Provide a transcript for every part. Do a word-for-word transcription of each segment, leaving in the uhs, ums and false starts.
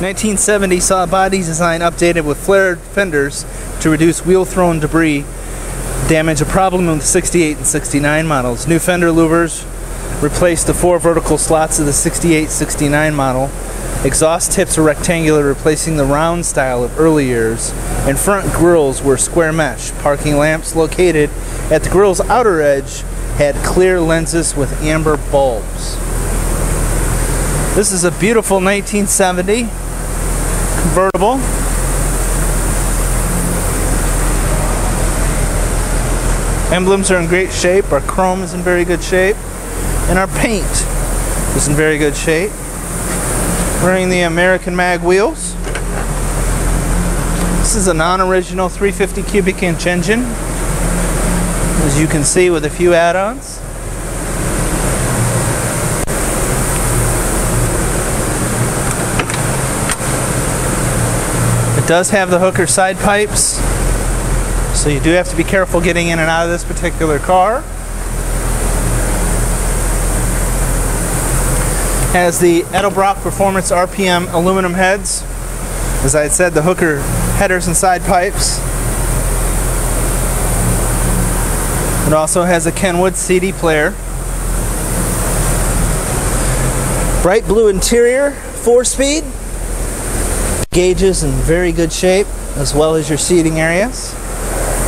nineteen seventy saw body design updated with flared fenders to reduce wheel-thrown debris damage, a problem with sixty-eight and sixty-nine models. New fender louvers replaced the four vertical slots of the sixty-eight sixty-nine model. Exhaust tips are rectangular, replacing the round style of early years, and front grills were square mesh. Parking lamps located at the grill's outer edge had clear lenses with amber bulbs. This is a beautiful nineteen seventy convertible. Emblems are in great shape, our chrome is in very good shape, and our paint is in very good shape. Wearing the American mag wheels. This is a non-original three fifty cubic inch engine, as you can see, with a few add-ons. It does have the Hooker side pipes, so you do have to be careful getting in and out of this particular car. Has the Edelbrock Performance R P M aluminum heads. As I had said, the Hooker headers and side pipes. It also has a Kenwood C D player. Bright blue interior, four-speed. Gauges in very good shape, as well as your seating areas.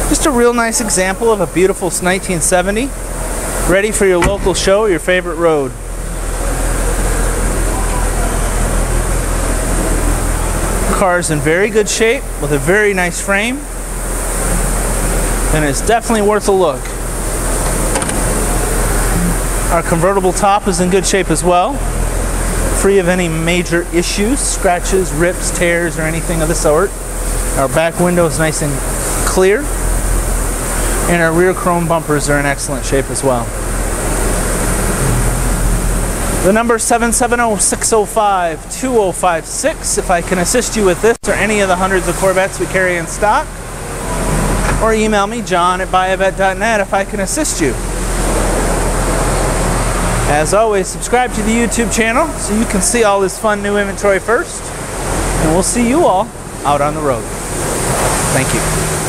Just a real nice example of a beautiful nineteen seventy, ready for your local show or your favorite road. Car's in very good shape with a very nice frame, and it's definitely worth a look. Our convertible top is in good shape as well, free of any major issues, scratches, rips, tears, or anything of the sort. Our back window is nice and clear, and our rear chrome bumpers are in excellent shape as well. The number is seven seven zero, six zero five, two zero five six if I can assist you with this or any of the hundreds of Corvettes we carry in stock. Or email me, John, at buyavet dot net if I can assist you. As always, subscribe to the YouTube channel so you can see all this fun new inventory first. And we'll see you all out on the road. Thank you.